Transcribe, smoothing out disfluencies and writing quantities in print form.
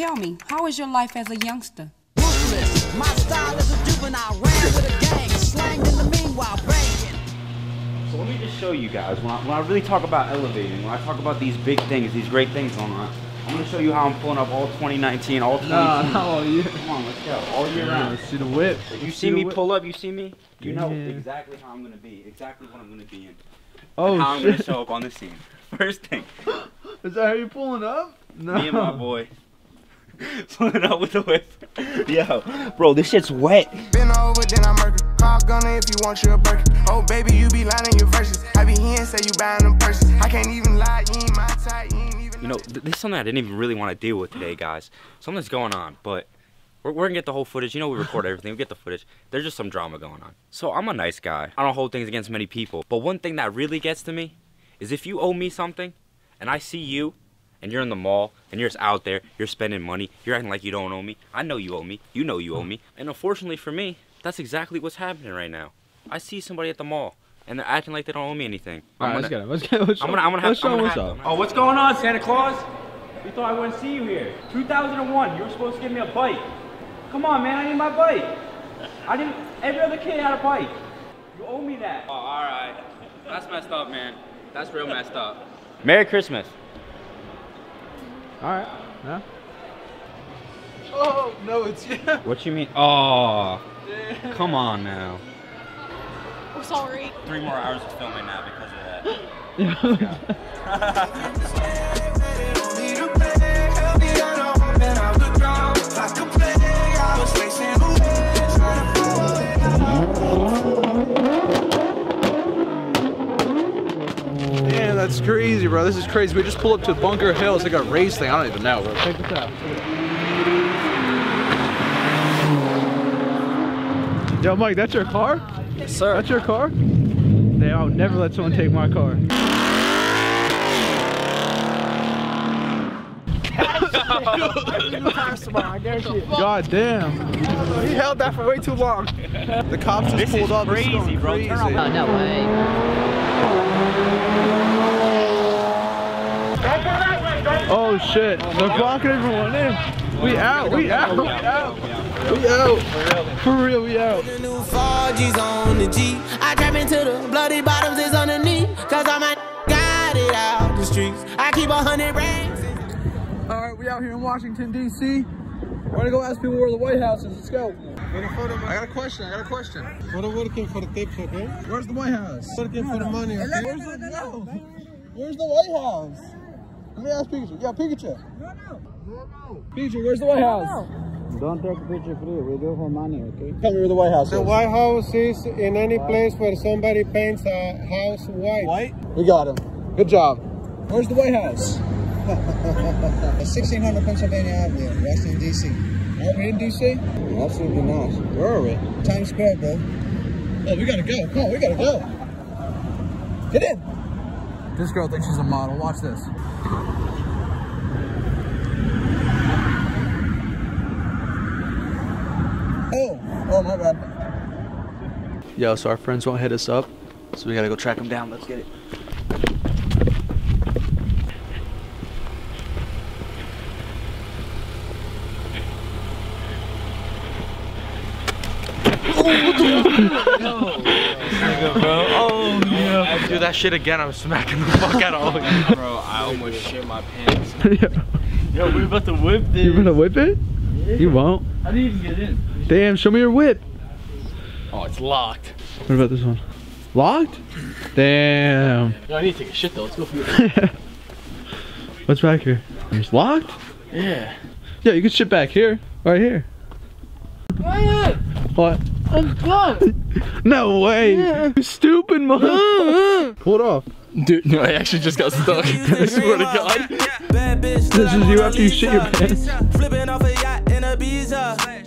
Tell me, how was your life as a youngster? Ruthless. My style is a juvenile. Ran with a gang. Slanged in the meanwhile. Banging. So let me just show you guys. When I really talk about elevating, when I talk about these big things, these great things going on, I'm going to show you how I'm pulling up all 2019, all 2020. Nah, yeah. Come on, let's go. All year round. Let's see the whip. If you see me pull up, you see me, you know exactly how I'm going to be, exactly what I'm going to be in. Oh, and how I'm going to show up on the scene. First thing. Is that how you're pulling up? No. Me and my boy. Pulling up with the whip. Yo, bro, this shit's wet. Been over, then I murder. Call Gunner if you want your burger. Oh, baby, you be lying in your verses. I be here and say you buying them purses. I can't even lie, you ain't my type, you ain't even. You know, this is something I didn't even really want to deal with today, guys. Something's going on, but we're gonna get the whole footage. You know, we record everything, we get the footage. There's just some drama going on. So I'm a nice guy. I don't hold things against many people. But one thing that really gets to me is if you owe me something and I see you, and you're in the mall, and you're just out there, you're spending money, you're acting like you don't owe me. I know you owe me, you know you owe me. And unfortunately for me, that's exactly what's happening right now. I see somebody at the mall, and they're acting like they don't owe me anything. I'm gonna have to. Oh, what's going on, Santa Claus? We thought I wouldn't see you here. 2001, you were supposed to give me a bike. Come on, man, I need my bike. I didn't, every other kid had a bike. You owe me that. Oh, all right. That's messed up, man. That's real messed up. Merry Christmas. All right. Huh? Oh, no, it's you. Yeah. What you mean? Oh, yeah. Come on now. I'm sorry. 3 more hours of filming now because of that. Damn, that's crazy, bro. This is crazy. We just pulled up to Bunker Hill. It's like a race thing. I don't even know, bro. Check this out. Yo, Mike, that's your car? Yes, sir. That's your car? Damn, I'll never let someone take my car. God damn. He held that for way too long. The cops just pulled up. This is crazy, bro. Crazy. Oh, no way. Oh shit. They're blocking everyone in. We out. For real, we out. The new 4G's on the G. I trap into the bloody bottoms is underneath. Cause I might got it out the streets. I keep 100 racks. Alright, we out here in Washington, D.C. We're gonna go ask people where the White House is. Let's go. I got a question. We're working for the tips, okay? Where's the White House? Working for the money, okay? Where's the White House? Let me ask Pikachu. Yeah, Pikachu. No. Pikachu, where's the White House? Don't take a picture free. We do for money, okay? Tell me where the White House is. The White House is in any place where somebody paints a house white. White? We got him. Good job. Where's the White House? 1600 Pennsylvania Avenue, Washington, D.C. Are we in D.C.? Absolutely not. Where are we? Times Square, bro. Oh, we gotta go. Come on, we gotta go. Get in. This girl thinks she's a model. Watch this. Oh, my bad. Yo, so our friends won't hit us up, so we gotta go track them down. Let's get it. I do that shit again, I'm smacking the fuck out of all of you. Bro, I almost shit my pants. Yo, we're about to whip this. You're gonna whip it? Yeah. You won't. How do you even get in? Damn, show me your whip. Oh, it's locked. What about this one? Locked? Damn. Yo, I need to take a shit though, let's go for it. What's back here? It's locked? Yeah. Yeah, you can shit back here. Right here. Ryan! What? I'm done. No way. Yeah. You stupid motherfucker. Pull it off. Dude, no, I actually just got stuck. I swear to God. This is you after you shit your pants. Flipping off a yacht in a visa.